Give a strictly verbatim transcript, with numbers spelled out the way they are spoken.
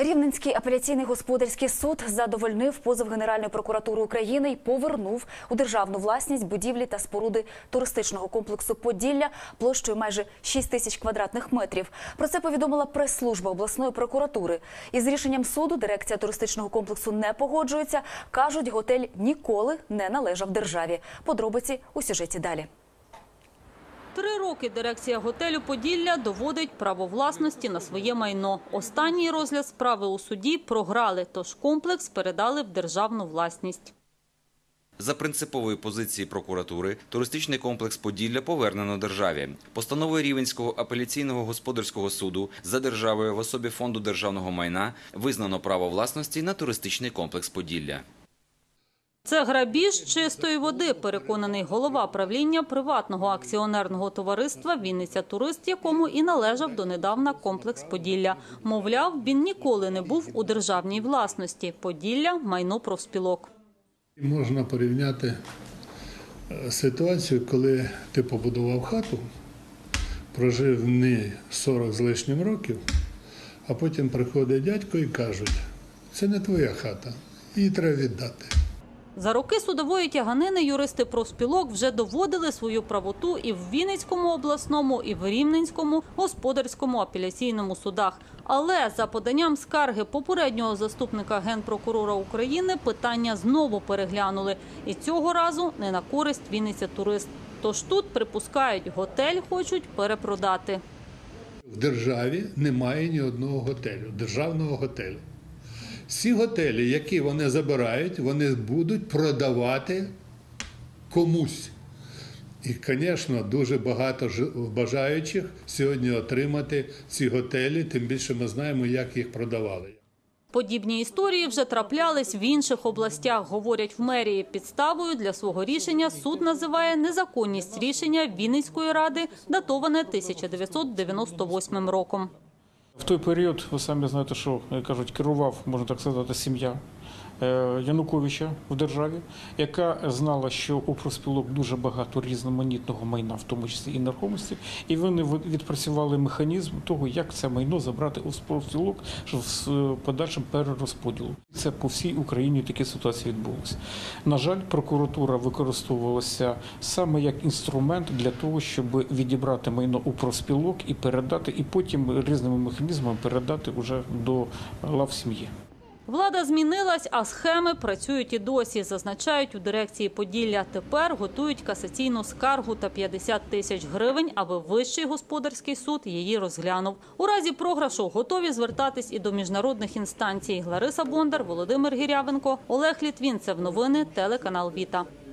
Рівненський апеляційний господарський суд задовольнив позов Генеральної прокуратури України і повернув у державну власність будівлі та споруди туристичного комплексу «Поділля» площею майже шість тисяч квадратних метрів. Про це повідомила прес-служба обласної прокуратури. Із рішенням суду дирекція туристичного комплексу не погоджується. Кажуть, готель ніколи не належав державі. Подробиці у сюжеті далі. Три роки дирекція готелю «Поділля» доводить право власності на своє майно. Останній розгляд справи у суді програли, тож комплекс передали в державну власність. За принциповою позицією прокуратури, туристичний комплекс «Поділля» повернено державі. Постановою Рівненського апеляційного господарського суду за державою в особі Фонду державного майна визнано право власності на туристичний комплекс «Поділля». Це грабіж чистої води, переконаний голова правління приватного акціонерного товариства «Вінниця-турист», якому і належав донедавна комплекс «Поділля». Мовляв, він ніколи не був у державній власності. «Поділля» – майно профспілок. Можна порівняти ситуацію, коли ти побудував хату, прожив в ній сорок з лишнім років, а потім приходить дядько і кажуть, це не твоя хата, її треба віддати. За роки судової тяганини юристи профспілок вже доводили свою правоту і в Вінницькому обласному, і в Рівненському господарському апеляційному судах. Але за поданням скарги попереднього заступника Генпрокурора України питання знову переглянули. І цього разу не на користь Вінниця-турист. Тож тут, припускають, готель хочуть перепродати. В державі немає ні одного готелю, державного готелю. Всі готелі, які вони забирають, вони будуть продавати комусь. І, звісно, дуже багато бажаючих сьогодні отримати ці готелі, тим більше ми знаємо, як їх продавали. Подібні історії вже траплялись в інших областях, говорять в мерії. Підставою для свого рішення суд називає незаконність рішення Вінницької ради, датоване тисяча дев'ятсот дев'яносто восьмим роком. В той період, ви самі знаєте, що, кажуть, керував, можна так сказати, сім'я Януковича в державі, яка знала, що у профспілок дуже багато різноманітного майна, в тому числі і нерухомості, і вони відпрацювали механізм того, як це майно забрати у профспілок з подальшим перерозподілом. Це по всій Україні такі ситуації відбулися. На жаль, прокуратура використовувалася саме як інструмент для того, щоб відібрати майно у профспілок і передати, і потім різними механізмами передати вже до лав сім'ї. Влада змінилась, а схеми працюють і досі, зазначають у дирекції «Поділля». Тепер готують касаційну скаргу та п'ятдесят тисяч гривень, аби Вищий господарський суд її розглянув. У разі програшу готові звертатись і до міжнародних інстанцій. Лариса Бондар, Володимир Гірявенко, Олег Літвінцев. Новини телеканал «Віта».